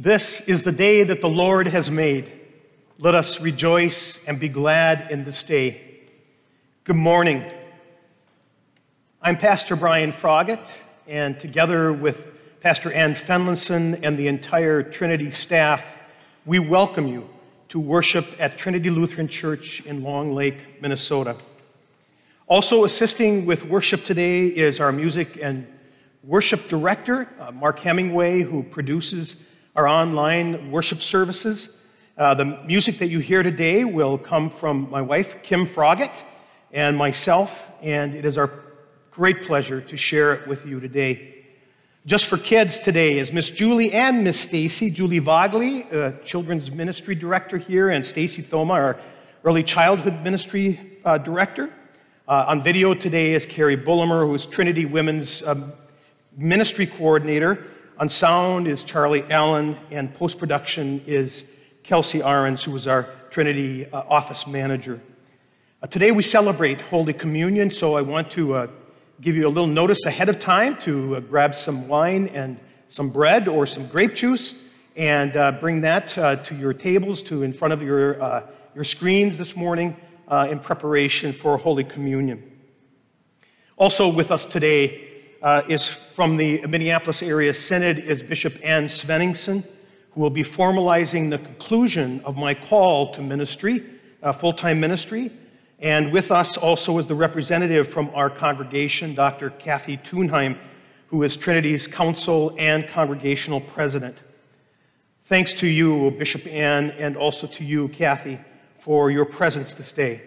This is the day that the Lord has made. Let us rejoice and be glad in this day. Good morning. I'm Pastor Brian Fragodt, and together with Pastor Ann Fenlinson and the entire Trinity staff, we welcome you to worship at Trinity Lutheran Church in Long Lake, Minnesota. Also assisting with worship today is our music and worship director, Mark Hemingway, who produces our online worship services. The music that you hear today will come from my wife, Kim Froggett, and myself, and it is our great pleasure to share it with you today. Just for Kids today is Miss Julie and Miss Stacy. Julie Vogley, Children's Ministry Director here, and Stacy Thoma, our Early Childhood Ministry Director. On video today is Carrie Bullimer, who is Trinity Women's Ministry Coordinator. On sound is Charlie Allen, and post-production is Kelsey Ahrens, who is our Trinity Office Manager. Today we celebrate Holy Communion, so I want to give you a little notice ahead of time to grab some wine and some bread or some grape juice and bring that to your tables, to in front of your screens this morning in preparation for Holy Communion. Also with us today is from the Minneapolis Area Synod is Bishop Ann Svennungsen, who will be formalizing the conclusion of my call to ministry, full-time ministry. And with us also is the representative from our congregation, Dr. Kathy Tunheim, who is Trinity's Council and Congregational President. Thanks to you, Bishop Ann, and also to you, Kathy, for your presence this day.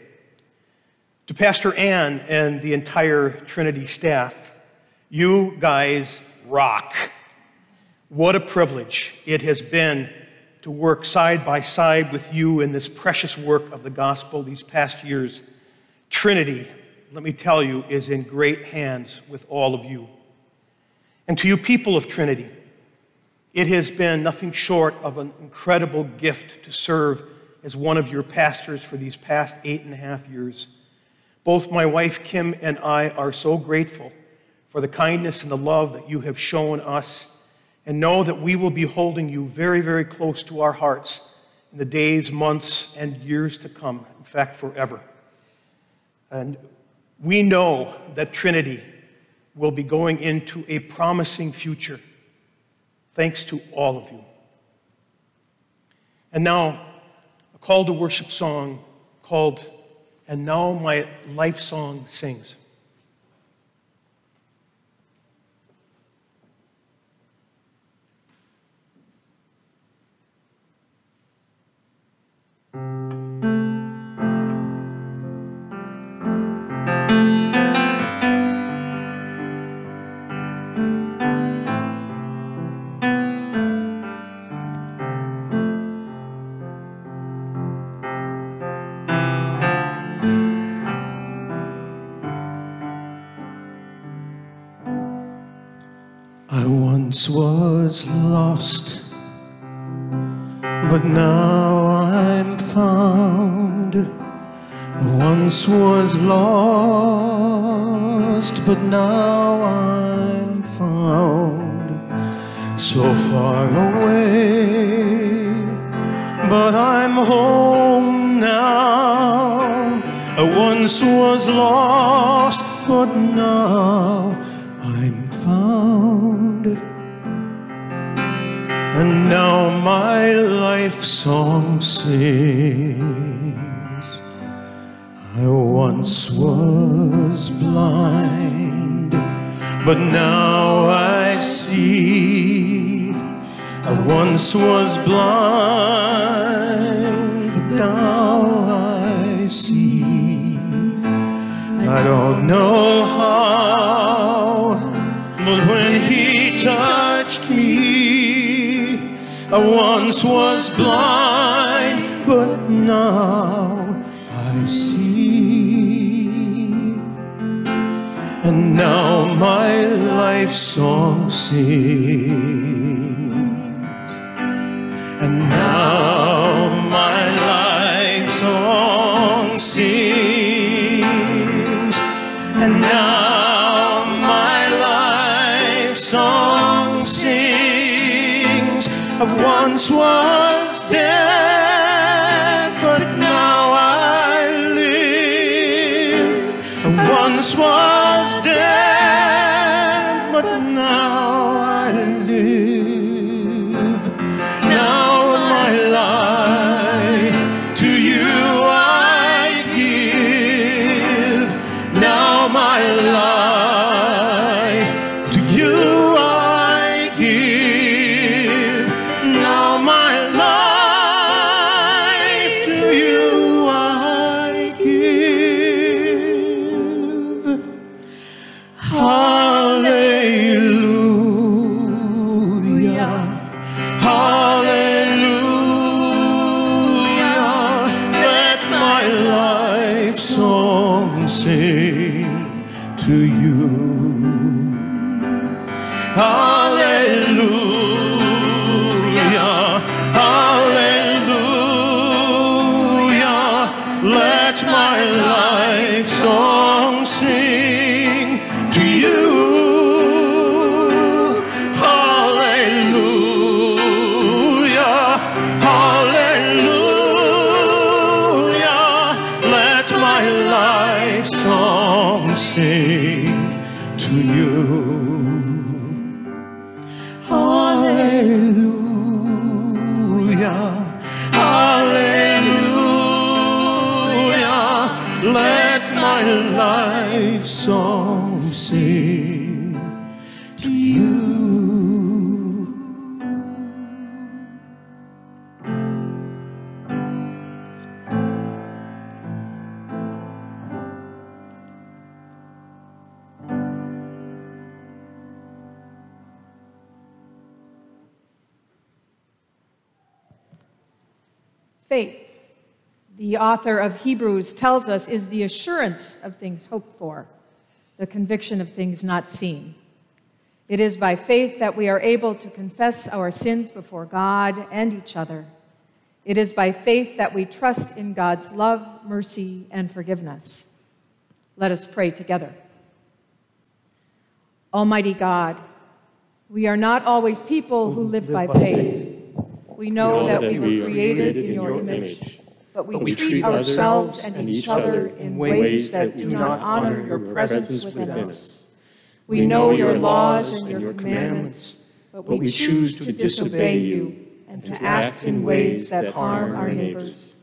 To Pastor Ann and the entire Trinity staff, you guys rock. What a privilege it has been to work side by side with you in this precious work of the gospel these past years. Trinity, let me tell you, is in great hands with all of you. And to you people of Trinity, it has been nothing short of an incredible gift to serve as one of your pastors for these past 8.5 years. Both my wife Kim and I are so grateful for the kindness and the love that you have shown us, and know that we will be holding you very, very close to our hearts in the days, months, and years to come, in fact, forever. And we know that Trinity will be going into a promising future, thanks to all of you. And now, a call to worship song called, "And Now My Life Song Sings." Was lost, but now I'm found. I once was lost, but now I'm found. So far away, but I'm home now. I once was lost, but now I'm found. And now my life song sings. I once was blind, but now I see. I once was blind, but now I see. I don't know how, but when he touched me, I once was blind, but now I see. And now my life song sings. And now my life song sings. And now my life song sings. I once was dead, but now I live. I once was dead, but now I live. Now my life to you I give. Now my life to you I give. Now my life to you I give. Hallelujah, hallelujah, let my life song sing to you. Hallelujah, hallelujah, let my life song sing to you. Life song sing to you. Faith, the author of Hebrews tells us, is the assurance of things hoped for, the conviction of things not seen. It is by faith that we are able to confess our sins before God and each other. It is by faith that we trust in God's love, mercy, and forgiveness. Let us pray together. Almighty God, we are not always people who live by faith. We know that we were created in your image. But we treat ourselves and each other in ways that do not honor your presence within us. We know your laws and your commandments, but we choose to disobey you and to act in ways that harm our neighbors.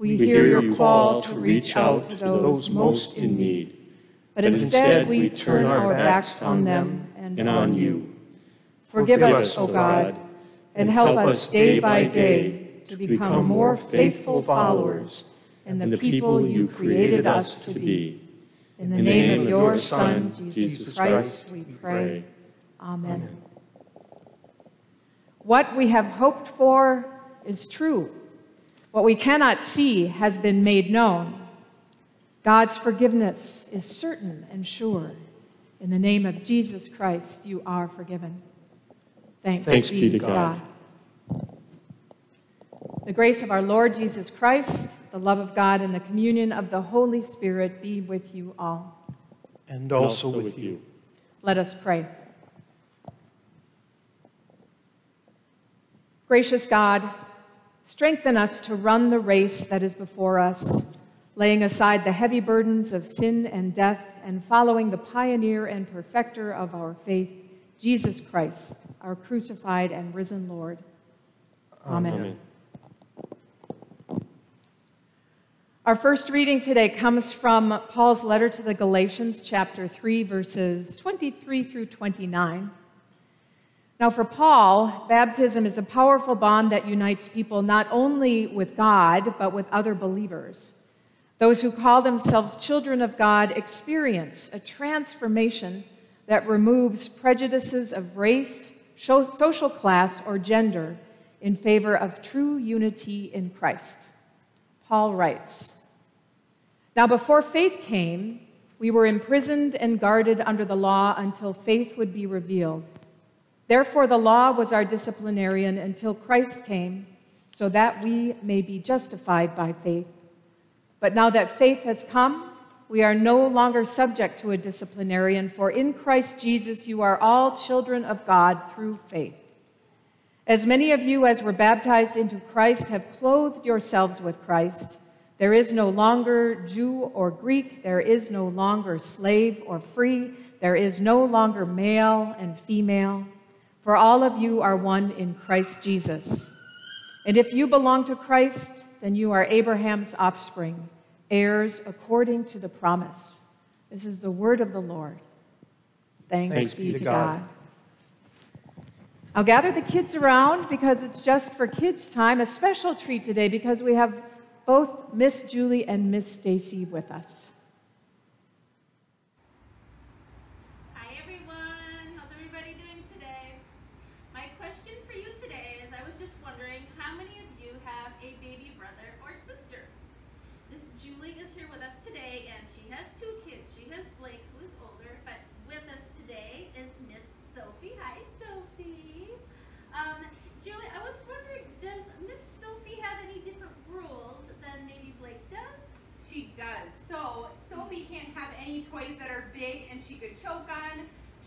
We hear your call to reach out to those most in need, but instead we turn our backs on them and on you. Forgive us, O God, and help us day by day to become more faithful followers and the people you created us to be. In the name of your Son, Jesus Christ, we pray. Amen. What we have hoped for is true. What we cannot see has been made known. God's forgiveness is certain and sure. In the name of Jesus Christ, you are forgiven. Thanks be to God. The grace of our Lord Jesus Christ, the love of God, and the communion of the Holy Spirit be with you all. And also with you. Let us pray. Gracious God, strengthen us to run the race that is before us, laying aside the heavy burdens of sin and death, and following the pioneer and perfecter of our faith, Jesus Christ, our crucified and risen Lord. Amen. Amen. Our first reading today comes from Paul's letter to the Galatians, chapter 3, verses 23 through 29. Now for Paul, baptism is a powerful bond that unites people not only with God, but with other believers. Those who call themselves children of God experience a transformation that removes prejudices of race, social class, or gender in favor of true unity in Christ. Paul writes, "Now before faith came, we were imprisoned and guarded under the law until faith would be revealed. Therefore the law was our disciplinarian until Christ came, so that we may be justified by faith. But now that faith has come, we are no longer subject to a disciplinarian, for in Christ Jesus you are all children of God through faith. As many of you as were baptized into Christ have clothed yourselves with Christ. There is no longer Jew or Greek. There is no longer slave or free. There is no longer male and female. For all of you are one in Christ Jesus. And if you belong to Christ, then you are Abraham's offspring, heirs according to the promise. This is the word of the Lord. Thanks be to God. I'll gather the kids around because it's just for kids time, a special treat today because we have both Miss Julie and Miss Stacy with us.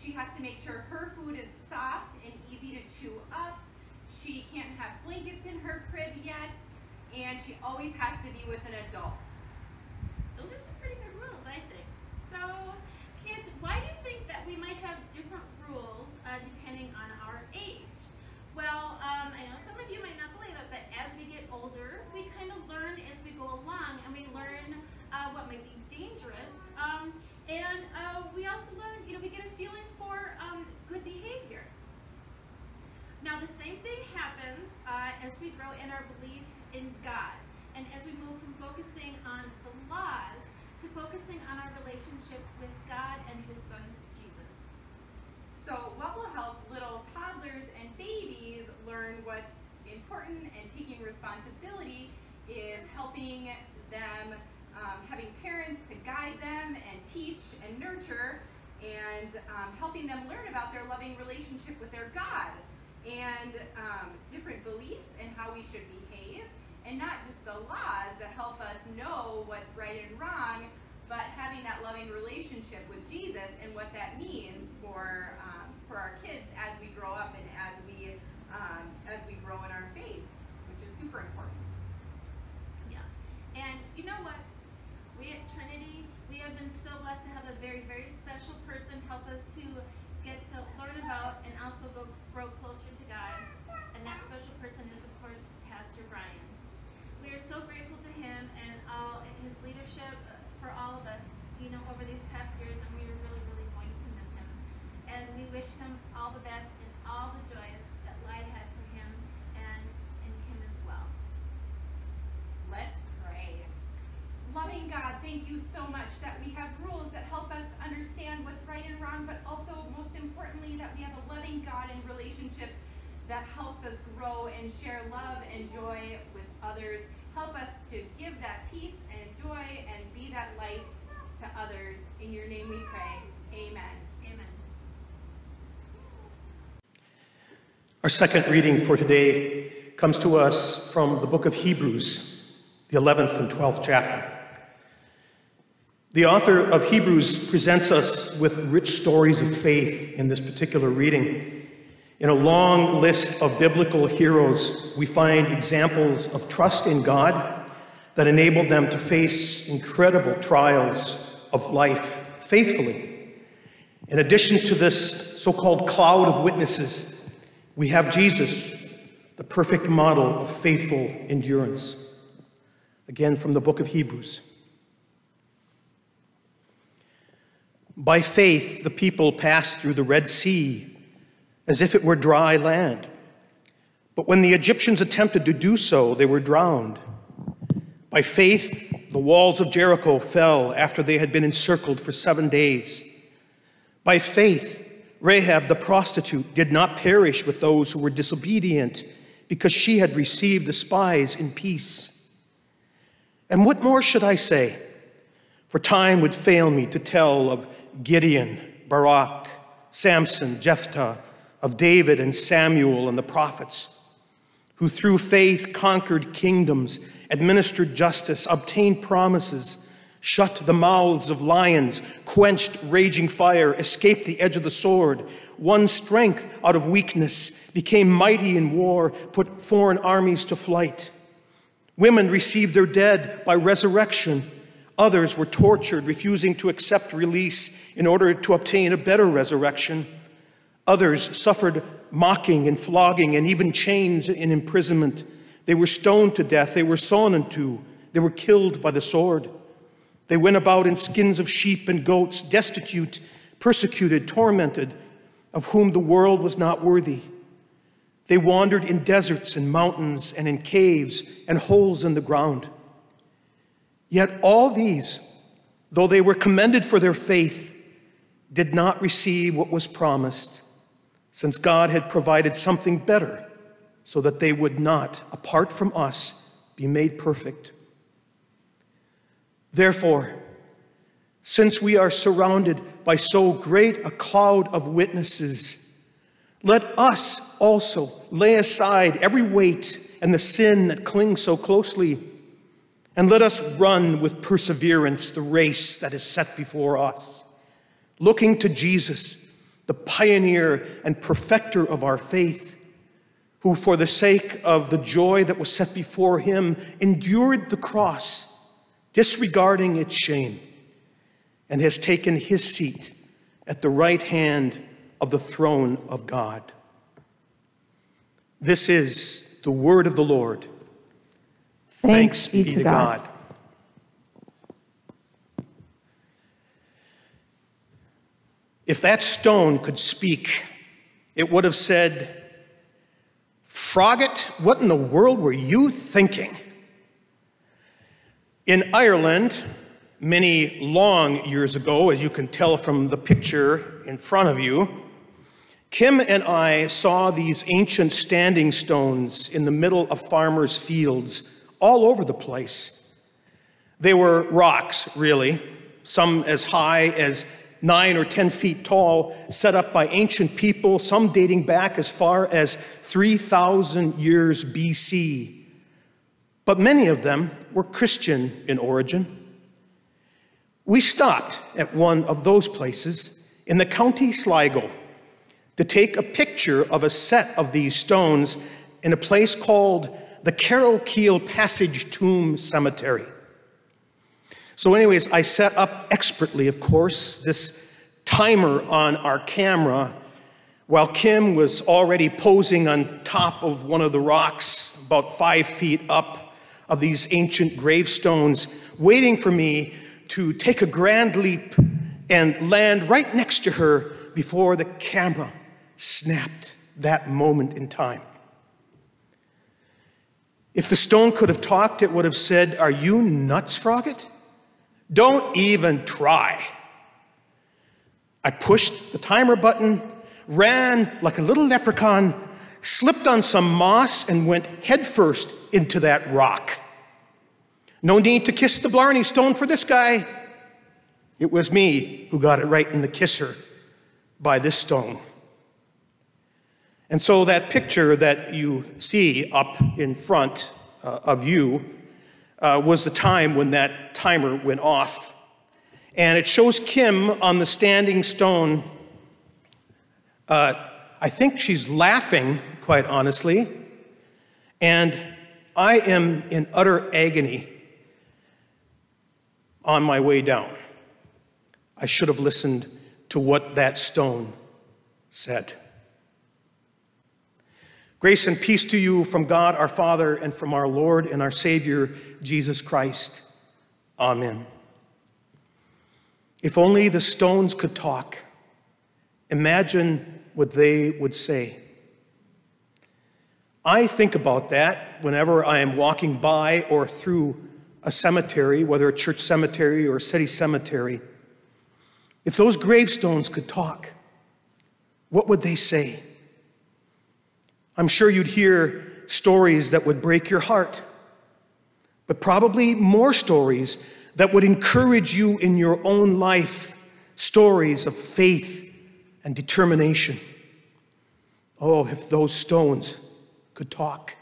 She has to make sure her food is soft and easy to chew up. She can't have blankets in her crib yet. And she always has to be with an adult. Those are some pretty good rules, I think. So, kids, why do you think that we might have different rules depending on our age? Well, I know some of you might not believe it, but as we get older, we kind of learn as we go along, and we learn what might be dangerous. And we also learn, we get a feeling for good behavior. Now the same thing happens as we grow in our belief in God, and as we move from focusing on the laws to focusing on our relationship with God and His Son, Jesus. So what will help little toddlers and babies learn what's important and taking responsibility is helping them having parents to guide them and teach and nurture, and helping them learn about their loving relationship with their God and different beliefs and how we should behave, and not just the laws that help us know what's right and wrong, but having that loving relationship with Jesus and what that means for our kids as we grow up and as we grow in our faith, which is super important. Yeah, and you know what? We at Trinity, we have been so blessed to have a very, very special person help us to get to learn about and also grow closer to God. And that special person is, of course, Pastor Brian. We are so grateful to him and all his leadership for all of us, over these past years, and we are really, really going to miss him. And we wish him all the best and all the joys that lie ahead for him and him as well. Let's pray. Loving God, thank you so much that we have rules that help us understand what's right and wrong, but also, most importantly, that we have a loving God and relationship that helps us grow and share love and joy with others. Help us to give that peace and joy and be that light to others. In your name we pray. Amen. Amen. Our second reading for today comes to us from the book of Hebrews, the 11th and 12th chapter. The author of Hebrews presents us with rich stories of faith in this particular reading. In a long list of biblical heroes, we find examples of trust in God that enabled them to face incredible trials of life faithfully. In addition to this so-called cloud of witnesses, we have Jesus, the perfect model of faithful endurance. Again, from the book of Hebrews. By faith, the people passed through the Red Sea as if it were dry land. But when the Egyptians attempted to do so, they were drowned. By faith, the walls of Jericho fell after they had been encircled for 7 days. By faith, Rahab the prostitute did not perish with those who were disobedient because she had received the spies in peace. And what more should I say? For time would fail me to tell of Gideon, Barak, Samson, Jephthah, of David and Samuel and the prophets, who through faith conquered kingdoms, administered justice, obtained promises, shut the mouths of lions, quenched raging fire, escaped the edge of the sword, won strength out of weakness, became mighty in war, put foreign armies to flight. Women received their dead by resurrection. Others were tortured, refusing to accept release in order to obtain a better resurrection. Others suffered mocking and flogging and even chains and imprisonment. They were stoned to death. They were sawn in two. They were killed by the sword. They went about in skins of sheep and goats, destitute, persecuted, tormented, of whom the world was not worthy. They wandered in deserts and mountains and in caves and holes in the ground. Yet all these, though they were commended for their faith, did not receive what was promised, since God had provided something better, so that they would not, apart from us, be made perfect. Therefore, since we are surrounded by so great a cloud of witnesses, let us also lay aside every weight and the sin that clings so closely, and let us run with perseverance the race that is set before us, looking to Jesus, the pioneer and perfecter of our faith, who for the sake of the joy that was set before him endured the cross, disregarding its shame, and has taken his seat at the right hand of the throne of God. This is the word of the Lord. Thanks be to God. If that stone could speak, it would have said, "Froggett, what in the world were you thinking?" In Ireland, many long years ago, as you can tell from the picture in front of you, Kim and I saw these ancient standing stones in the middle of farmers' fields all over the place. They were rocks, really, some as high as 9 or 10 feet tall, set up by ancient people, some dating back as far as 3,000 years BC. But many of them were Christian in origin. We stopped at one of those places in the County Sligo to take a picture of a set of these stones in a place called the Carrowkeel Passage Tomb Cemetery. So anyways, I set up expertly, of course, this timer on our camera while Kim was already posing on top of one of the rocks about 5 feet up of these ancient gravestones, waiting for me to take a grand leap and land right next to her before the camera snapped that moment in time. If the stone could have talked, it would have said, "Are you nuts, Froggett? Don't even try." I pushed the timer button, ran like a little leprechaun, slipped on some moss, and went headfirst into that rock. No need to kiss the Blarney Stone for this guy. It was me who got it right in the kisser by this stone. And so that picture that you see up in front of you was the time when that timer went off. And it shows Kim on the standing stone. I think she's laughing, quite honestly, and I am in utter agony on my way down. I should have listened to what that stone said. Grace and peace to you from God our Father and from our Lord and our Savior, Jesus Christ. Amen. If only the stones could talk, imagine what they would say. I think about that whenever I am walking by or through a cemetery, whether a church cemetery or a city cemetery. If those gravestones could talk, what would they say? I'm sure you'd hear stories that would break your heart, but probably more stories that would encourage you in your own life, stories of faith and determination. Oh, if those stones could talk.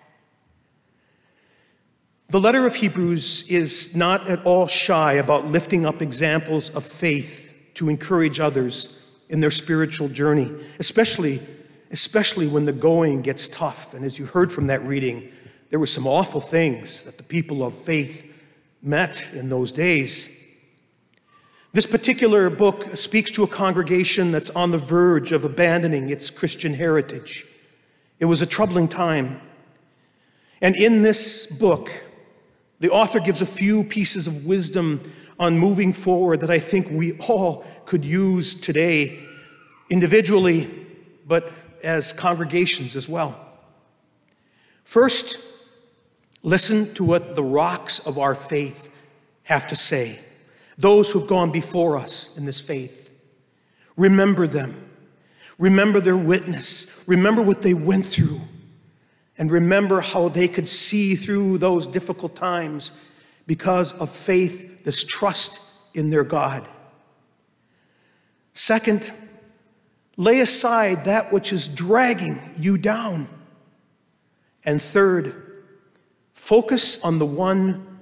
The letter of Hebrews is not at all shy about lifting up examples of faith to encourage others in their spiritual journey, especially when the going gets tough. And as you heard from that reading, there were some awful things that the people of faith met in those days. This particular book speaks to a congregation that's on the verge of abandoning its Christian heritage. It was a troubling time. And in this book, the author gives a few pieces of wisdom on moving forward that I think we all could use today, individually, but as congregations as well. First, listen to what the rocks of our faith have to say. Those who've gone before us in this faith. Remember them. Remember their witness. Remember what they went through. And remember how they could see through those difficult times because of faith, this trust in their God. Second, lay aside that which is dragging you down. And third, focus on the one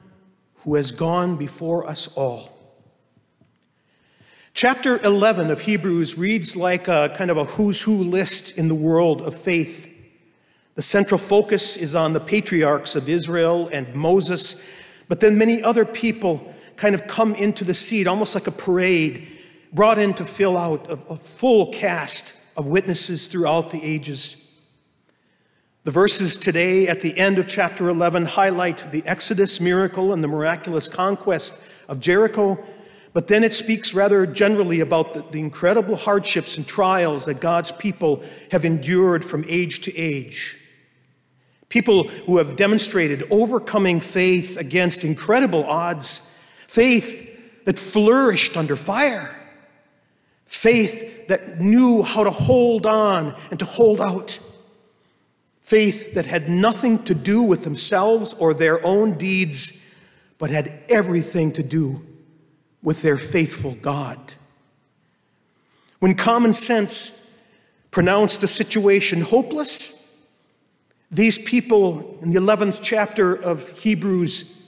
who has gone before us all. Chapter 11 of Hebrews reads like a kind of a who's who list in the world of faith. The central focus is on the patriarchs of Israel and Moses, but then many other people kind of come into the seat, almost like a parade, brought in to fill out a full cast of witnesses throughout the ages. The verses today at the end of chapter 11 highlight the Exodus miracle and the miraculous conquest of Jericho, but then it speaks rather generally about the incredible hardships and trials that God's people have endured from age to age. People who have demonstrated overcoming faith against incredible odds, faith that flourished under fire, faith that knew how to hold on and to hold out, faith that had nothing to do with themselves or their own deeds, but had everything to do with their faithful God. When common sense pronounced the situation hopeless, these people in the 11th chapter of Hebrews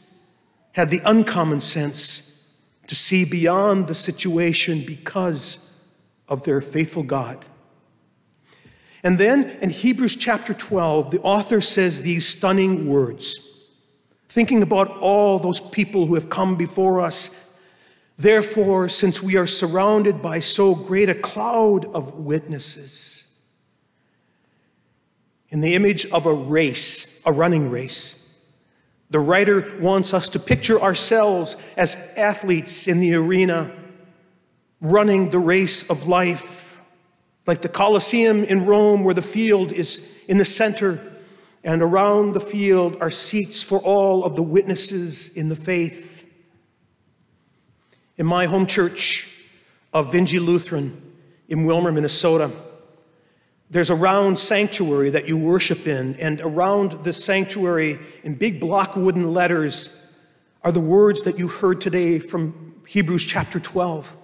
had the uncommon sense to see beyond the situation because of their faithful God. And then in Hebrews chapter 12, the author says these stunning words, thinking about all those people who have come before us. Therefore, since we are surrounded by so great a cloud of witnesses, in the image of a race, a running race, the writer wants us to picture ourselves as athletes in the arena, running the race of life, like the Colosseum in Rome where the field is in the center, and around the field are seats for all of the witnesses in the faith. In my home church of Vingy Lutheran in Willmar, Minnesota, there's a round sanctuary that you worship in, and around this sanctuary in big block wooden letters are the words that you heard today from Hebrews chapter 12.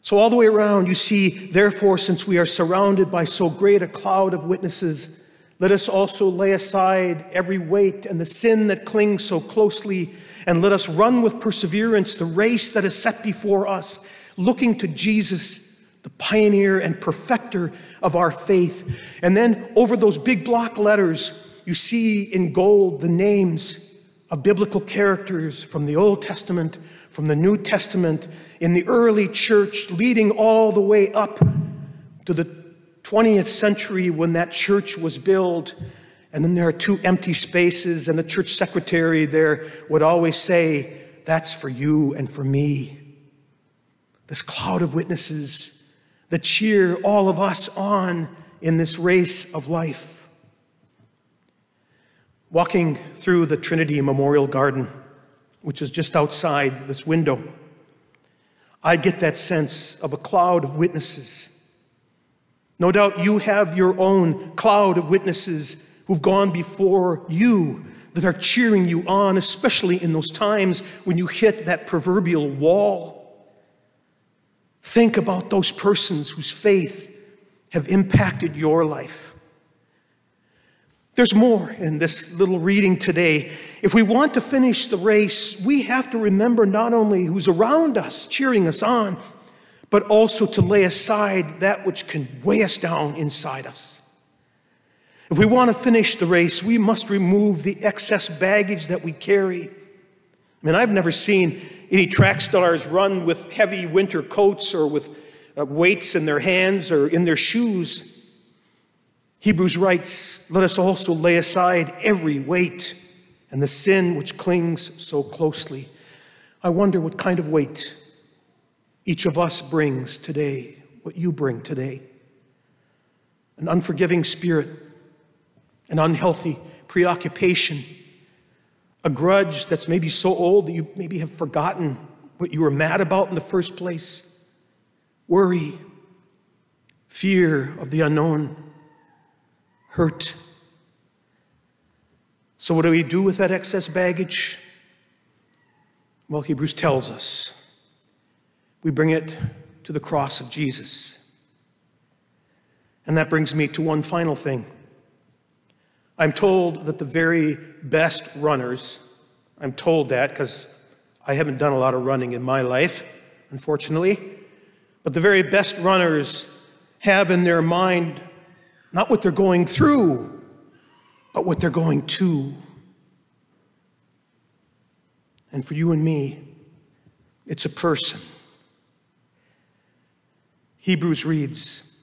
So all the way around you see, therefore, since we are surrounded by so great a cloud of witnesses, let us also lay aside every weight and the sin that clings so closely, and let us run with perseverance the race that is set before us, looking to Jesus, the pioneer and perfecter of our faith. And then over those big block letters, you see in gold the names of biblical characters from the Old Testament, from the New Testament, in the early church, leading all the way up to the 20th century when that church was built. And then there are two empty spaces, and the church secretary there would always say, that's for you and for me. This cloud of witnesses that cheer all of us on in this race of life. Walking through the Trinity Memorial Garden, which is just outside this window, I get that sense of a cloud of witnesses. No doubt you have your own cloud of witnesses who've gone before you, that are cheering you on, especially in those times when you hit that proverbial wall. Think about those persons whose faith have impacted your life. There's more in this little reading today. If we want to finish the race, we have to remember not only who's around us, cheering us on, but also to lay aside that which can weigh us down inside us. If we want to finish the race, we must remove the excess baggage that we carry. I mean, I've never seen any track stars run with heavy winter coats or with weights in their hands or in their shoes. Hebrews writes, "Let us also lay aside every weight and the sin which clings so closely." I wonder what kind of weight each of us brings today, what you bring today. An unforgiving spirit, an unhealthy preoccupation, a grudge that's maybe so old that you maybe have forgotten what you were mad about in the first place, worry, fear of the unknown, hurt. So what do we do with that excess baggage? Well, Hebrews tells us we bring it to the cross of Jesus. And that brings me to one final thing. I'm told that the very best runners, I'm told that because I haven't done a lot of running in my life, unfortunately, but the very best runners have in their mind not what they're going through, but what they're going to. And for you and me, it's a person. Hebrews reads,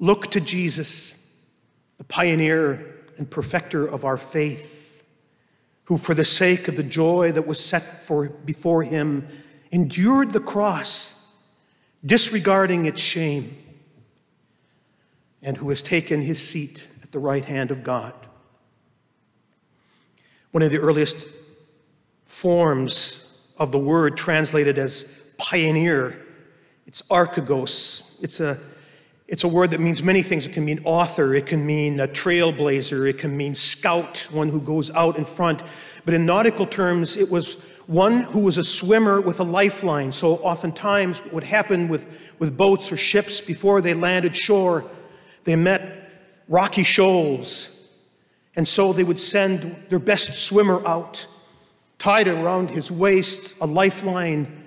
"Look to Jesus, the pioneer and perfecter of our faith, who for the sake of the joy that was set before him endured the cross, disregarding its shame, and who has taken his seat at the right hand of God." One of the earliest forms of the word translated as pioneer, it's archegos. It's a word that means many things. It can mean author, it can mean a trailblazer, it can mean scout, one who goes out in front. But in nautical terms, it was one who was a swimmer with a lifeline. So oftentimes what would happen with boats or ships before they landed shore, they met rocky shoals. And so they would send their best swimmer out, tied around his waist, a lifeline,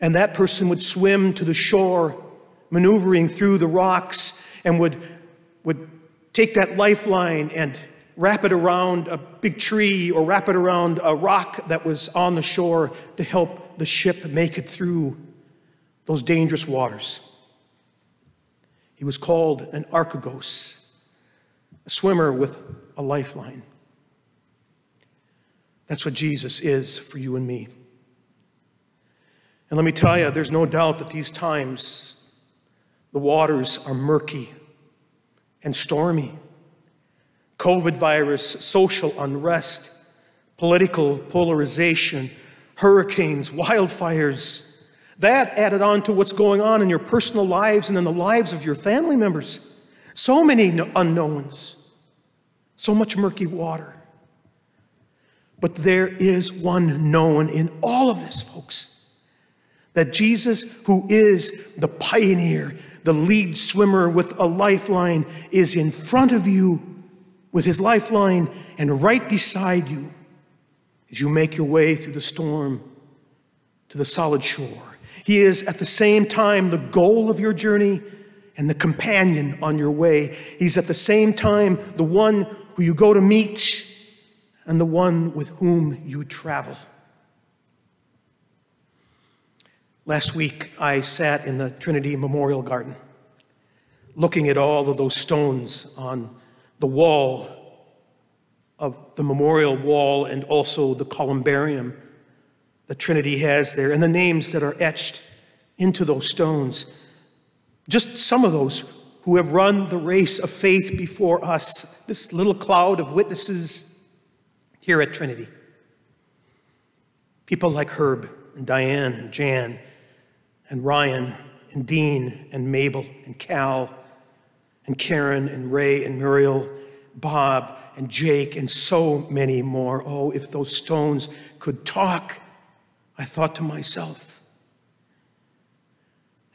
and that person would swim to the shore, maneuvering through the rocks, and would take that lifeline and wrap it around a big tree or wrap it around a rock that was on the shore to help the ship make it through those dangerous waters. He was called an archegos, a swimmer with a lifeline. That's what Jesus is for you and me. And let me tell you, there's no doubt that these times the waters are murky and stormy. COVID virus, social unrest, political polarization, hurricanes, wildfires, that added on to what's going on in your personal lives and in the lives of your family members. So many unknowns, so much murky water. But there is one known in all of this, folks, that Jesus, who is the pioneer, the lead swimmer with a lifeline, is in front of you with his lifeline and right beside you as you make your way through the storm to the solid shore. He is at the same time the goal of your journey and the companion on your way. He's at the same time the one who you go to meet and the one with whom you travel. Last week, I sat in the Trinity Memorial Garden, looking at all of those stones on the wall of the memorial wall and also the columbarium that Trinity has there, and the names that are etched into those stones. Just some of those who have run the race of faith before us, this little cloud of witnesses here at Trinity. People like Herb and Diane and Jan and Ryan and Dean and Mabel and Cal and Karen and Ray and Muriel, Bob and Jake, and so many more. Oh, if those stones could talk, I thought to myself.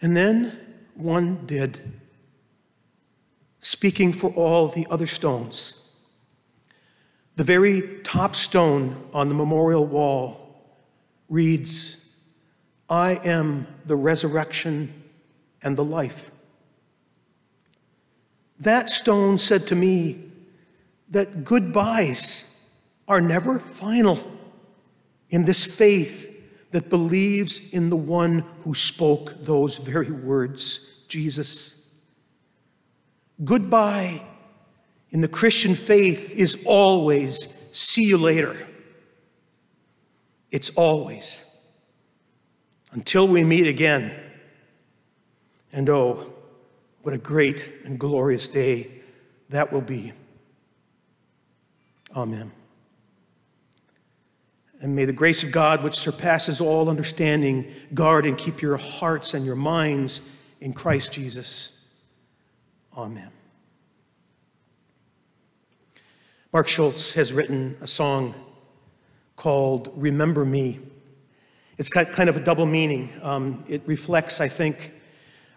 And then one did, speaking for all the other stones. The very top stone on the memorial wall reads, "I am the resurrection and the life. That stone said to me that goodbyes are never final in this faith that believes in the one who spoke those very words, Jesus. Goodbye in the Christian faith is always, see you later. It's always, until we meet again. And oh, what a great and glorious day that will be. Amen. And may the grace of God, which surpasses all understanding, guard and keep your hearts and your minds in Christ Jesus. Amen. Mark Schultz has written a song called Remember Me. It's got kind of a double meaning. It reflects, I think,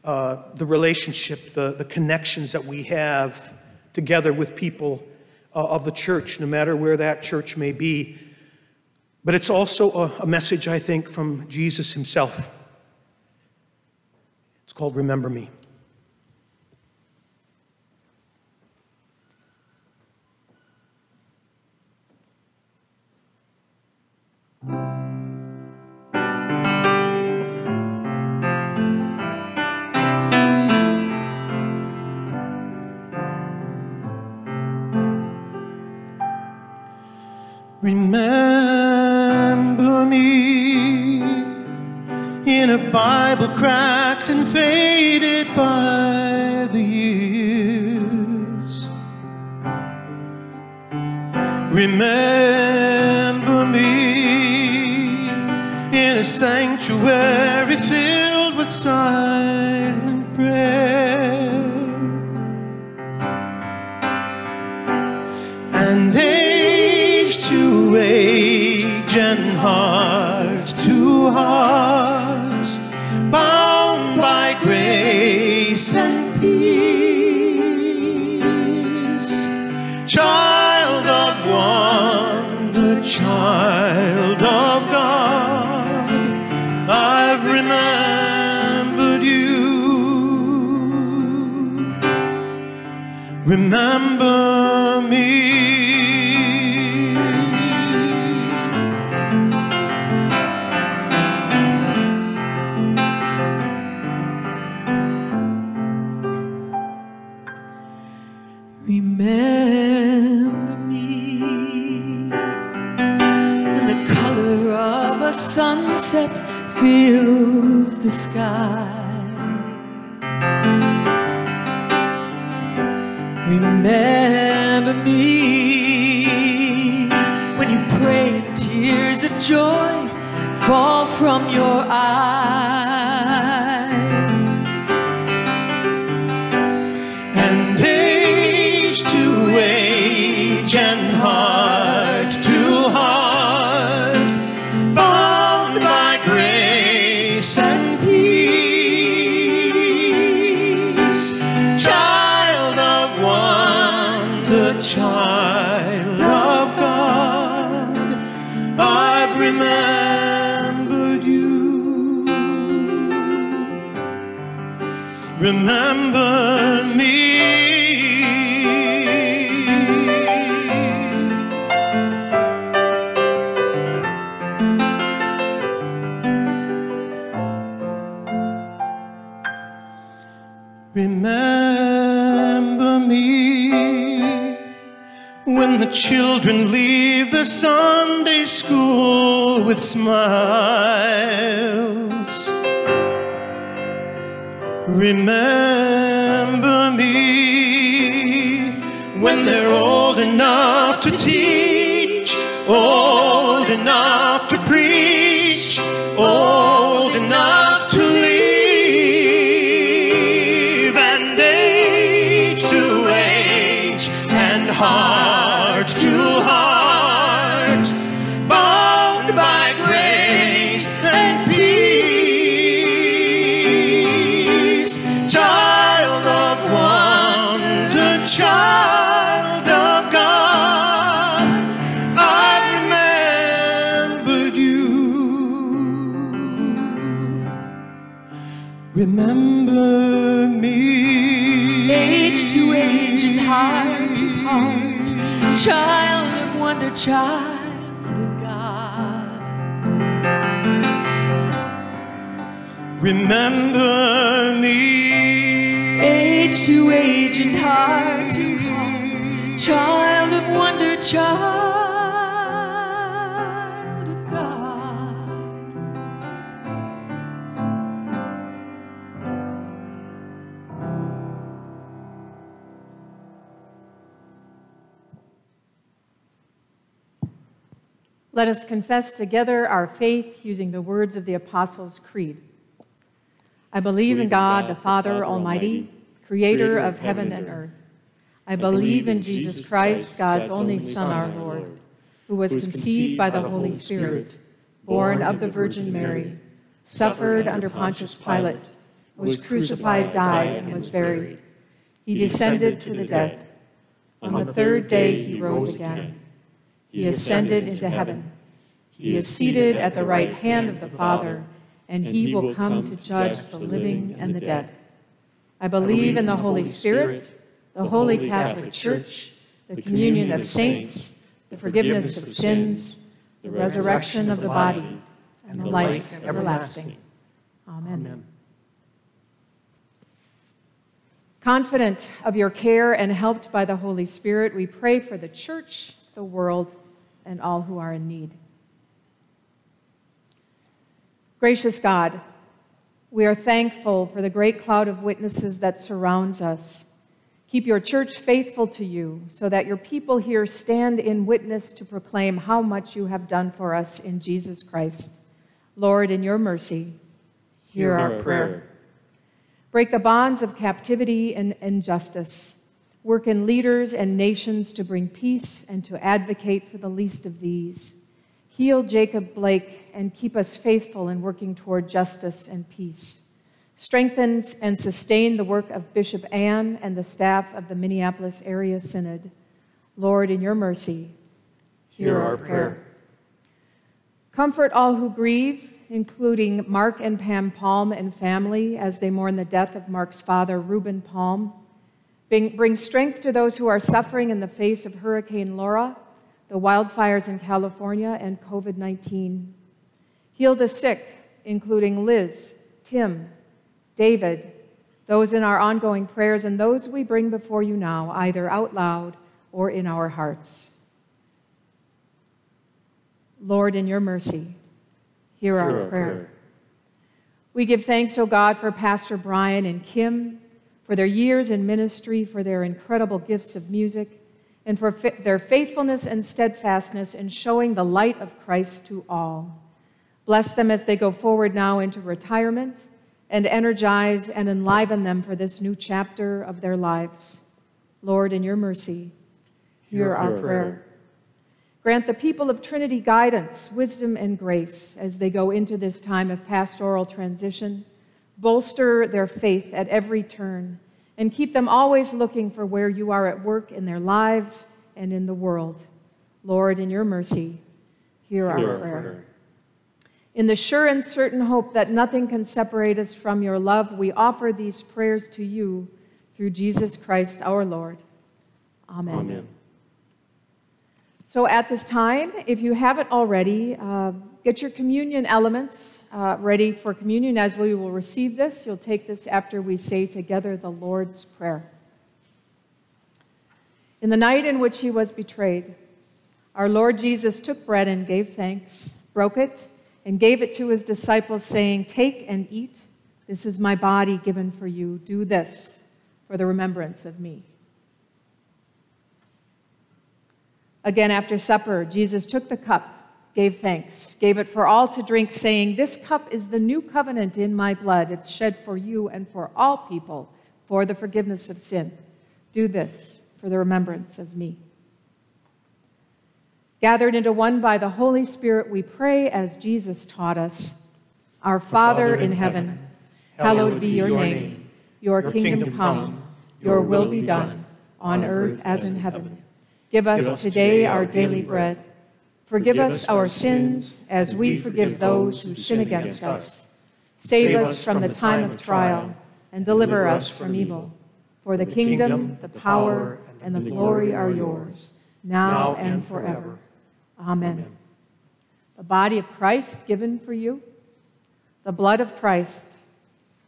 the relationship, the connections that we have together with people of the church, no matter where that church may be. But it's also a message, I think, from Jesus himself. It's called Remember Me. Remember me in a Bible cracked and faded by the years. Remember me in a sanctuary filled with silent prayer. And age and heart to hearts, bound by grace and peace. Child of wonder, child of God, I've remembered you. Remember me. Remember me when the color of a sunset fills the sky. Remember me when you pray and tears of joy fall from your eyes. And age and heart to heart, bound by grace and peace. Child of wonder, child of God, I've remembered you. Remember me. Remember me when the children leave the Sunday school with smiles. Remember me when they're old enough to teach, old enough to preach, old enough to lead. Heart to heart, bound by grace and peace. Child of wonder, child of God, I remembered you. Remember. child of wonder, child of God. Remember me, age to age and heart to heart, child of wonder, child of God. Let us confess together our faith using the words of the Apostles' Creed. I believe in God, the Father Almighty, creator of heaven and earth. I believe in Jesus Christ, God's only Son, our Lord, who was conceived by the Holy Spirit, born of the Virgin Mary, suffered under Pontius Pilate, was crucified, died, and was buried. He descended to the dead. On the third day he rose again. He ascended into heaven. He is seated at the right hand of the Father, and he will come to judge the living and the dead. I believe in the Holy Spirit, the Holy Catholic Church, the communion of saints, the forgiveness of sins, the resurrection of the body, and the life everlasting. Amen. Confident of your care and helped by the Holy Spirit, we pray for the Church, the world, and all who are in need. Gracious God, we are thankful for the great cloud of witnesses that surrounds us. Keep your church faithful to you so that your people here stand in witness to proclaim how much you have done for us in Jesus Christ. Lord, in your mercy, hear our prayer. Break the bonds of captivity and injustice. Work in leaders and nations to bring peace and to advocate for the least of these. Heal Jacob Blake and keep us faithful in working toward justice and peace. Strengthen and sustain the work of Bishop Ann and the staff of the Minneapolis Area Synod. Lord, in your mercy, hear our prayer. Comfort all who grieve, including Mark and Pam Palm and family as they mourn the death of Mark's father, Reuben Palm. Bring strength to those who are suffering in the face of Hurricane Laura, the wildfires in California, and COVID-19. Heal the sick, including Liz, Tim, David, those in our ongoing prayers, and those we bring before you now, either out loud or in our hearts. Lord, in your mercy, hear our prayer. We give thanks, O God, for Pastor Brian and Kim, for their years in ministry, for their incredible gifts of music, and for their faithfulness and steadfastness in showing the light of Christ to all. Bless them as they go forward now into retirement, and energize and enliven them for this new chapter of their lives. Lord, in your mercy, hear our prayer. Grant the people of Trinity guidance, wisdom, and grace as they go into this time of pastoral transition. Bolster their faith at every turn, and keep them always looking for where you are at work in their lives and in the world. Lord, in your mercy, hear our prayer. In the sure and certain hope that nothing can separate us from your love, we offer these prayers to you through Jesus Christ our Lord. Amen. Amen. So at this time, if you haven't already, get your communion elements ready for communion as we will receive this. You'll take this after we say together the Lord's Prayer. In the night in which he was betrayed, our Lord Jesus took bread and gave thanks, broke it, and gave it to his disciples, saying, "Take and eat. This is my body given for you. Do this for the remembrance of me." Again, after supper, Jesus took the cup, gave thanks, gave it for all to drink, saying, "This cup is the new covenant in my blood. It's shed for you and for all people for the forgiveness of sin. Do this for the remembrance of me." Gathered into one by the Holy Spirit, we pray as Jesus taught us. Our Father in heaven, hallowed be your name. Your kingdom come, your will be done, on earth as in heaven. Give us today our daily bread. Forgive us our sins as we forgive those who sin against us. Save us from the time of trial and deliver us from evil. For the kingdom, the power, and the glory are yours, now and forever. Amen. The body of Christ given for you, the blood of Christ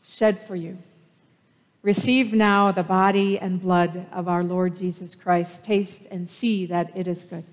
shed for you. Receive now the body and blood of our Lord Jesus Christ. Taste and see that it is good.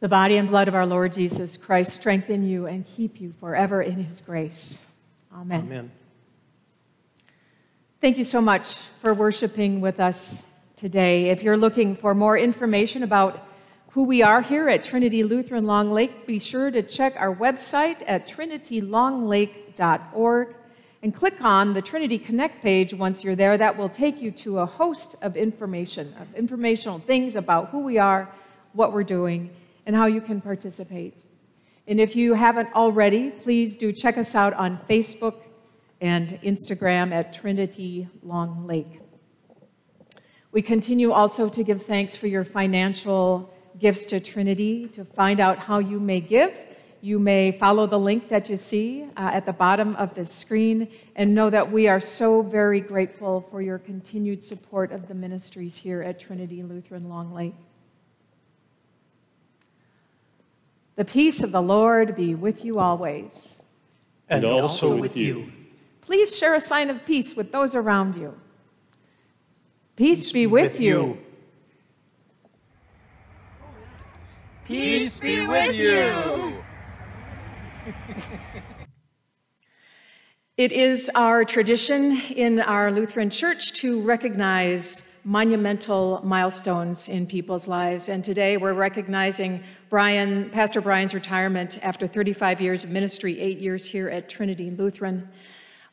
The body and blood of our Lord Jesus Christ strengthen you and keep you forever in his grace. Amen. Amen. Thank you so much for worshiping with us today. If you're looking for more information about who we are here at Trinity Lutheran Long Lake, be sure to check our website at TrinityLongLake.org and click on the Trinity Connect page once you're there. That will take you to a host of informational things about who we are, what we're doing, and how you can participate. And if you haven't already, please do check us out on Facebook and Instagram at Trinity Long Lake. We continue also to give thanks for your financial gifts to Trinity. To find out how you may give, you may follow the link that you see at the bottom of this screen, and know that we are so very grateful for your continued support of the ministries here at Trinity Lutheran Long Lake. The peace of the Lord be with you always. And also with you. Please share a sign of peace with those around you. Peace be with you. Peace be with you. It is our tradition in our Lutheran Church to recognize monumental milestones in people's lives. And today we're recognizing Pastor Brian's retirement after 35 years of ministry, 8 years here at Trinity Lutheran.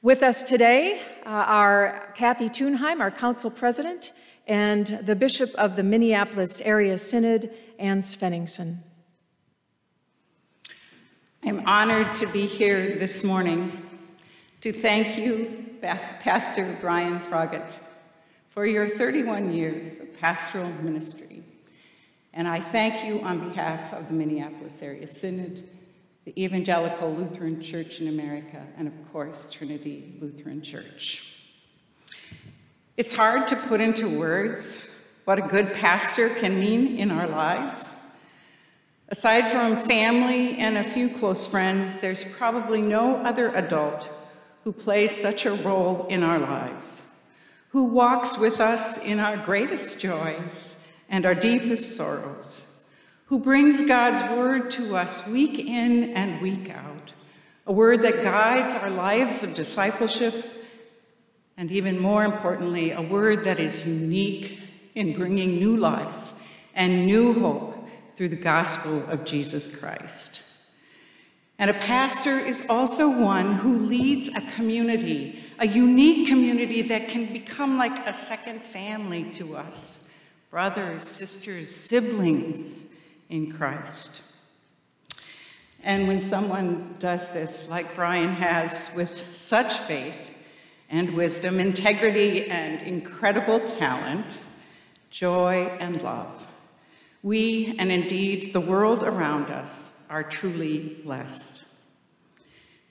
With us today are Kathy Tunheim, our council president, and the bishop of the Minneapolis Area Synod, Ann Svennungsen. I'm honored to be here this morning to thank you, Pastor Brian Fragodt, for your 31 years of pastoral ministry. And I thank you on behalf of the Minneapolis Area Synod, the Evangelical Lutheran Church in America, and of course, Trinity Lutheran Church. It's hard to put into words what a good pastor can mean in our lives. Aside from family and a few close friends, there's probably no other adult who plays such a role in our lives, who walks with us in our greatest joys and our deepest sorrows, who brings God's word to us week in and week out, a word that guides our lives of discipleship, and even more importantly, a word that is unique in bringing new life and new hope through the gospel of Jesus Christ. And a pastor is also one who leads a community, a unique community that can become like a second family to us, brothers, sisters, siblings in Christ. And when someone does this, like Brian has, with such faith and wisdom, integrity and incredible talent, joy and love, we, and indeed the world around us, are truly blessed.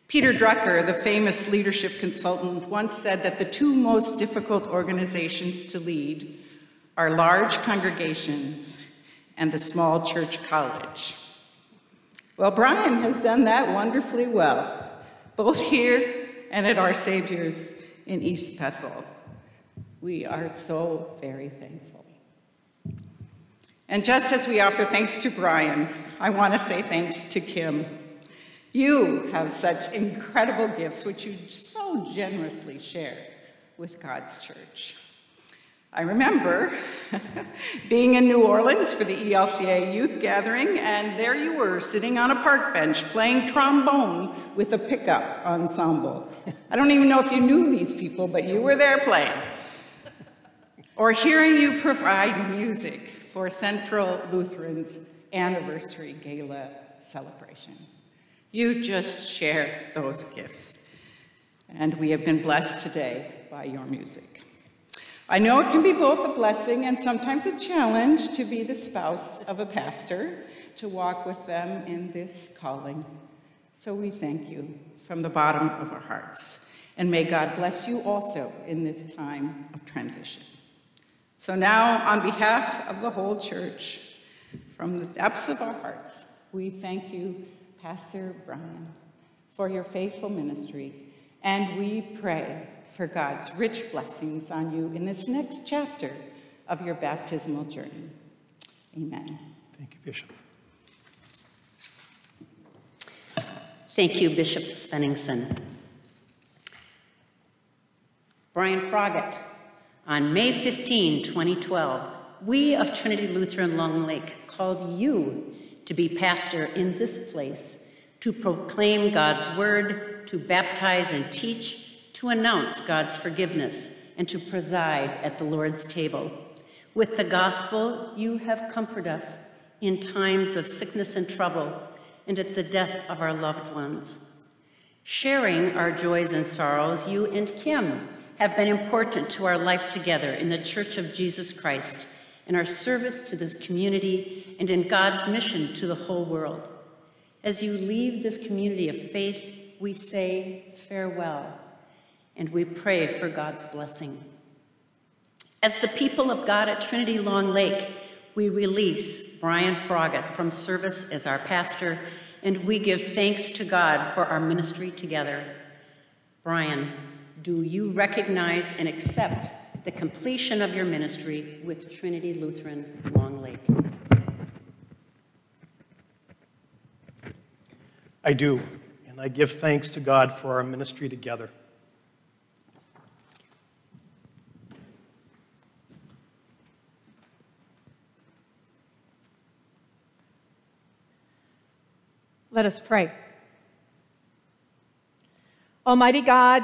Peter Drucker, the famous leadership consultant, once said that the two most difficult organizations to lead are large congregations and the small church college. Well, Brian has done that wonderfully well, both here and at Our Savior's in East Bethel. We are so very thankful. And just as we offer thanks to Brian, I want to say thanks to Kim. You have such incredible gifts, which you so generously share with God's church. I remember being in New Orleans for the ELCA youth gathering, and there you were sitting on a park bench playing trombone with a pickup ensemble. I don't even know if you knew these people, but you were there playing. Or hearing you provide music for Central Lutheran's anniversary gala celebration. You just share those gifts, and we have been blessed today by your music. I know it can be both a blessing and sometimes a challenge to be the spouse of a pastor, to walk with them in this calling. So we thank you from the bottom of our hearts, and may God bless you also in this time of transition. So now, on behalf of the whole church, from the depths of our hearts, we thank you, Pastor Brian, for your faithful ministry, and we pray for God's rich blessings on you in this next chapter of your baptismal journey. Amen. Thank you, Bishop. Thank you, Bishop Svennungsen. Brian Fragodt, on May 15, 2012, we of Trinity Lutheran Long Lake called you to be pastor in this place, to proclaim God's word, to baptize and teach, to announce God's forgiveness, and to preside at the Lord's table. With the gospel, you have comforted us in times of sickness and trouble, and at the death of our loved ones. Sharing our joys and sorrows, you and Kim have been important to our life together in the Church of Jesus Christ, in our service to this community, and in God's mission to the whole world. As you leave this community of faith, we say farewell, and we pray for God's blessing. As the people of God at Trinity Long Lake, we release Brian Fragodt from service as our pastor, and we give thanks to God for our ministry together. Brian, do you recognize and accept the completion of your ministry with Trinity Lutheran Long Lake? I do, and I give thanks to God for our ministry together. Let us pray. Almighty God,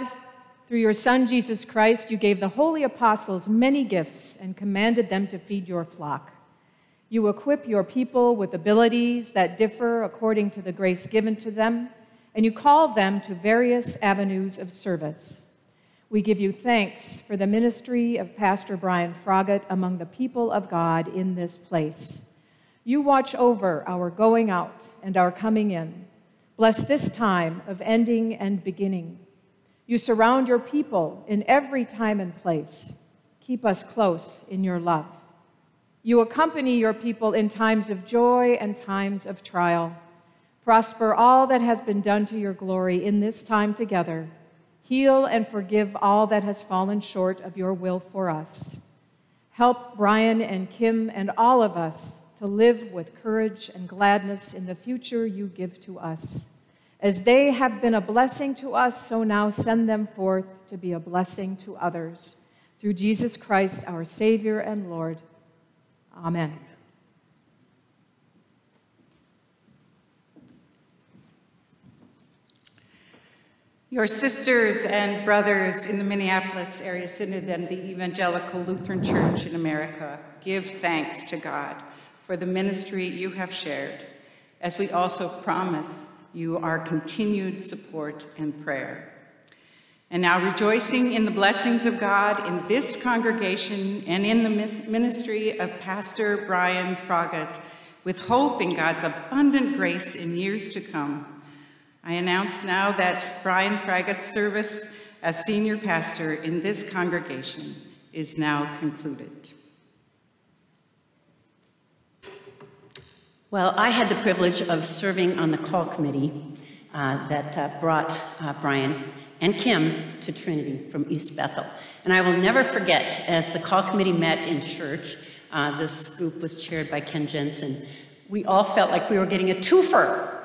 through your Son, Jesus Christ, you gave the holy apostles many gifts and commanded them to feed your flock. You equip your people with abilities that differ according to the grace given to them, and you call them to various avenues of service. We give you thanks for the ministry of Pastor Brian Fragodt among the people of God in this place. You watch over our going out and our coming in. Bless this time of ending and beginning. You surround your people in every time and place. Keep us close in your love. You accompany your people in times of joy and times of trial. Prosper all that has been done to your glory in this time together. Heal and forgive all that has fallen short of your will for us. Help Brian and Kim and all of us to live with courage and gladness in the future you give to us. As they have been a blessing to us, so now send them forth to be a blessing to others. Through Jesus Christ, our Savior and Lord. Amen. Your sisters and brothers in the Minneapolis Area Synod and the Evangelical Lutheran Church in America give thanks to God for the ministry you have shared, as we also promise you our continued support and prayer. And now, rejoicing in the blessings of God in this congregation and in the ministry of Pastor Brian Fragodt, with hope in God's abundant grace in years to come, I announce now that Brian Fragott's service as senior pastor in this congregation is now concluded. Well, I had the privilege of serving on the call committee that brought Brian and Kim to Trinity from East Bethel. And I will never forget, as the call committee met in church, This group was chaired by Ken Jensen. We all felt like we were getting a twofer.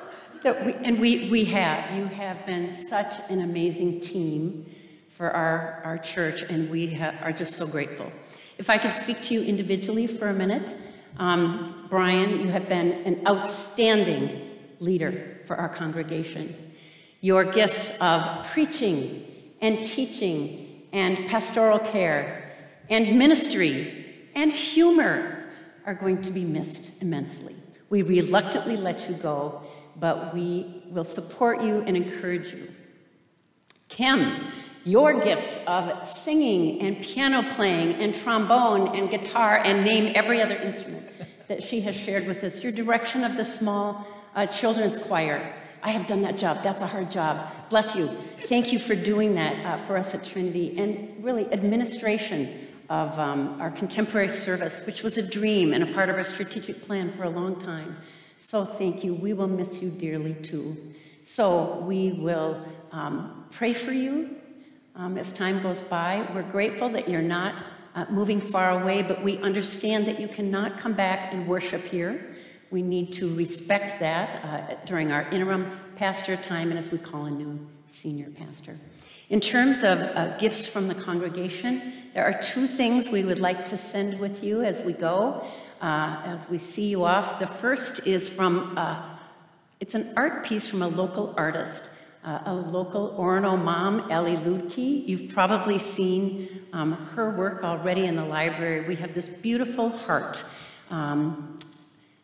And we have. You have been such an amazing team for our church, and we are just so grateful. If I could speak to you individually for a minute, Brian, you have been an outstanding leader for our congregation. Your gifts of preaching and teaching and pastoral care and ministry and humor are going to be missed immensely. We reluctantly let you go, but we will support you and encourage you. Kim, your gifts of singing and piano playing and trombone and guitar, and name every other instrument that she has shared with us, your direction of the small children's choir. I have done that job. That's a hard job. Bless you. Thank you for doing that for us at Trinity, and really administration of our contemporary service, which was a dream and a part of our strategic plan for a long time. So thank you. We will miss you dearly, too. So we will pray for you as time goes by. We're grateful that you're not moving far away, but we understand that you cannot come back and worship here. We need to respect that during our interim pastor time and as we call a new senior pastor. In terms of gifts from the congregation, there are two things we would like to send with you as we go. As we see you off. The first is from, it's an art piece from a local artist, a local Orono mom, Ellie Lutke. You've probably seen her work already in the library. We have this beautiful heart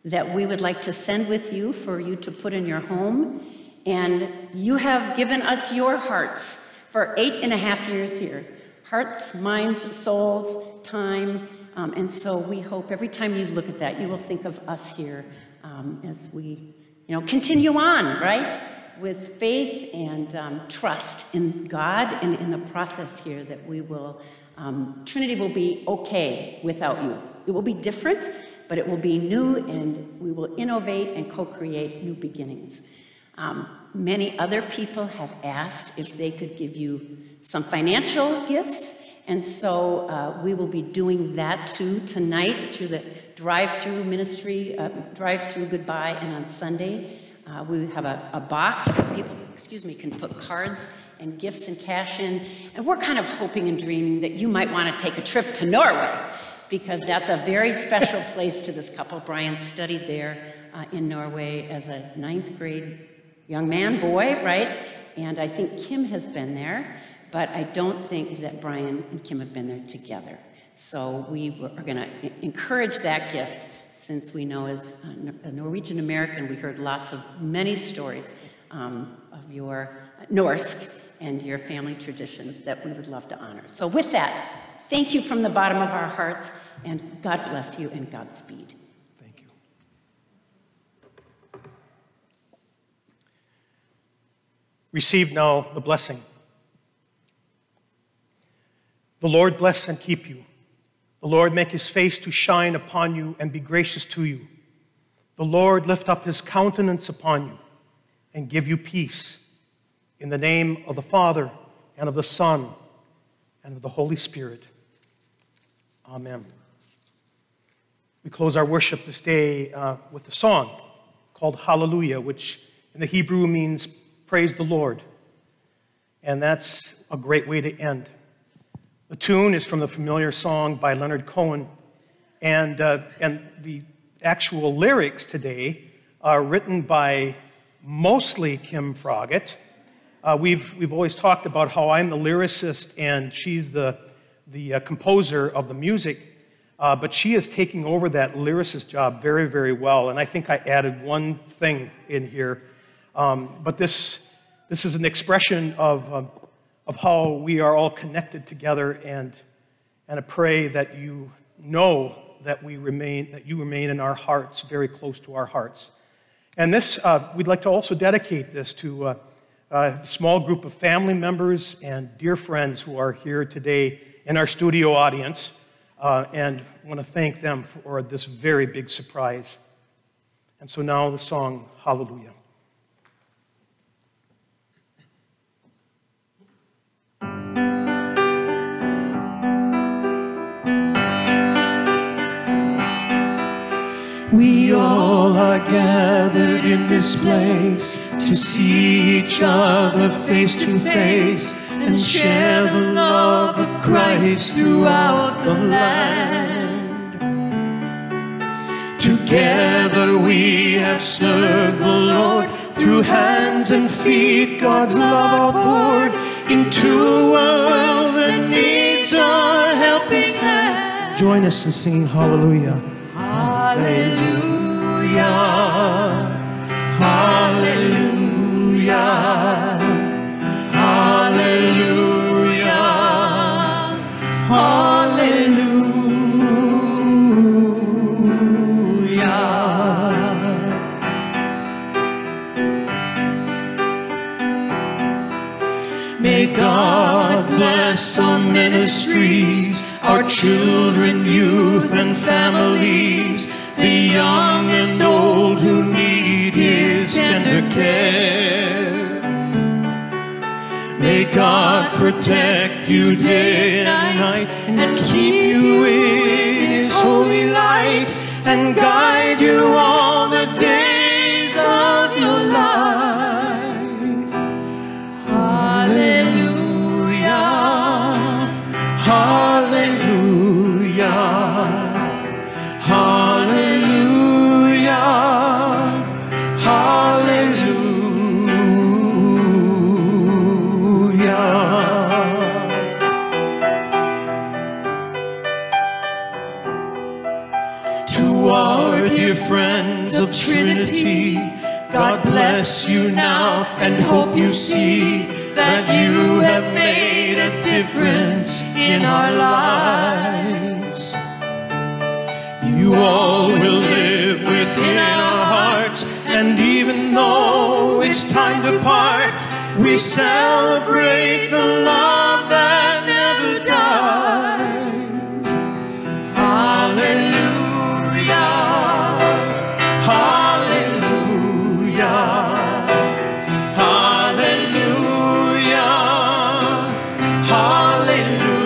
that we would like to send with you for you to put in your home. And you have given us your hearts for 8.5 years here. Hearts, minds, souls, time, and so we hope every time you look at that, you will think of us here as we, you know, continue on, right? With faith and trust in God and in the process here that we will, Trinity will be okay without you. It will be different, but it will be new, and we will innovate and co-create new beginnings. Many other people have asked if they could give you some financial gifts. And so we will be doing that too tonight through the drive-through ministry, drive-through goodbye, and on Sunday we have a box that people, can put cards and gifts and cash in. And we're kind of hoping and dreaming that you might want to take a trip to Norway, because that's a very special place to this couple. Brian studied there in Norway as a 9th grade young man, boy, right? And I think Kim has been there. But I don't think that Brian and Kim have been there together. So we are going to encourage that gift, since we know as a Norwegian-American, we heard lots of many stories of your Norsk and your family traditions that we would love to honor. So with that, thank you from the bottom of our hearts, and God bless you and Godspeed. Thank you. Receive now the blessing. The Lord bless and keep you. The Lord make his face to shine upon you and be gracious to you. The Lord lift up his countenance upon you and give you peace. In the name of the Father, and of the Son, and of the Holy Spirit. Amen. We close our worship this day with a song called Hallelujah, which in the Hebrew means praise the Lord. And that's a great way to end. The tune is from the familiar song by Leonard Cohen, and the actual lyrics today are written by mostly Kim Froggett. We've always talked about how I'm the lyricist and she's the composer of the music, but she is taking over that lyricist job very, very well, and I think I added one thing in here, but this is an expression of how we are all connected together, and I pray that you know that you remain in our hearts, very close to our hearts. And this, we'd like to also dedicate this to a small group of family members and dear friends who are here today in our studio audience, and I want to thank them for this very big surprise. And so now the song, Hallelujah. are gathered in this place to see each other face to face and share the love of Christ throughout the land. Together we have served the Lord, through hands and feet God's love outpoured into a world that needs our helping hand. Join us in singing hallelujah. Hallelujah, hallelujah, hallelujah, hallelujah. May God bless our ministries, our children, youth, and families, the young and old who need His tender care. May God protect you day and night, and keep you in His holy light, and guide you all the days of your life. Hallelujah, hallelujah, hallelujah, hallelujah. To our dear friends of Trinity, God bless you now and hope you see that you have made a difference in our lives. You all will live within our hearts, and even though it's time to part, we celebrate the love that never dies. Hallelujah, hallelujah, hallelujah, hallelujah,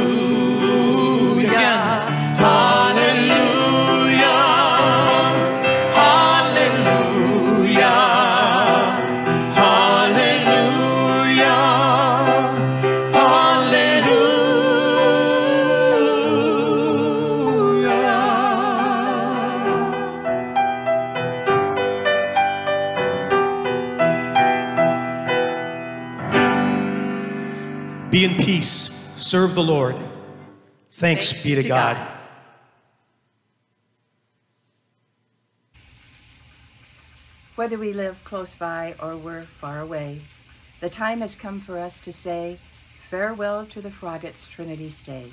be in peace, serve the Lord. Thanks be to God. Whether we live close by or we're far away, the time has come for us to say farewell to the Froggett's Trinity stay.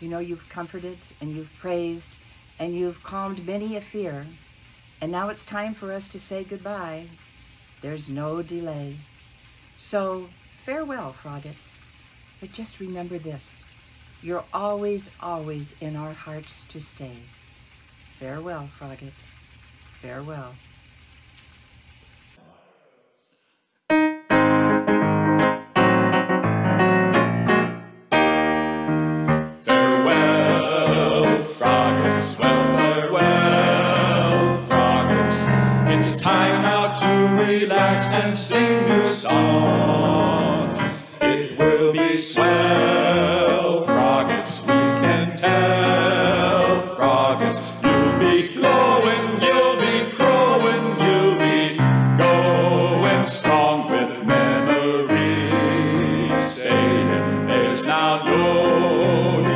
You know, you've comforted and you've praised and you've calmed many a fear, and now it's time for us to say goodbye. There's no delay. So farewell, Froggetts. But just remember this, you're always, always in our hearts to stay. Farewell, Froggetts. Farewell. Farewell, Froggetts. Well, farewell, Froggetts. It's time now to relax and sing new songs. It will be swell, Froggetts, we can tell. Froggetts, you'll be glowing, you'll be crowing, you'll be going strong with memories. Saying there's now no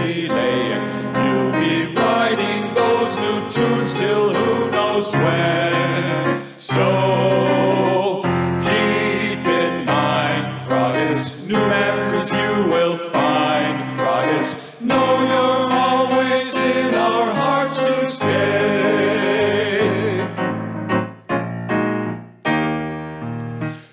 delaying, you'll be writing those new tunes till who knows when. So keep in mind, Froggetts, new memories you will find. Froggetts, know you're always in our hearts to stay.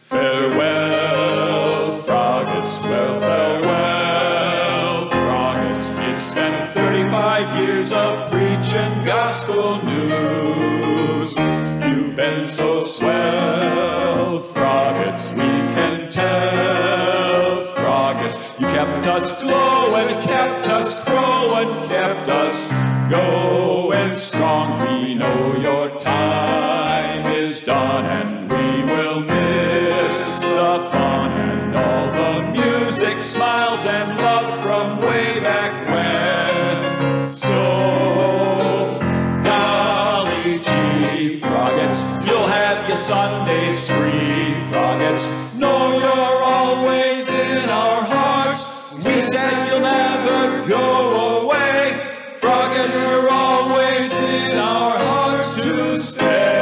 Farewell, Froggetts, well, farewell, Froggetts. It's been 35 years of preaching gospel news. You've been so swell, Froggetts, we can tell. Froggetts, you kept us glowing, kept us crowing, kept us going strong. We know your time is done, and we will miss the fun and all the music, smiles, and love from way back when. So, golly gee, Froggetts, you'll have your Sundays free. Froggetts, know you're always in our hearts. We said you'll never go away. Froggetts, you're always in our hearts to stay.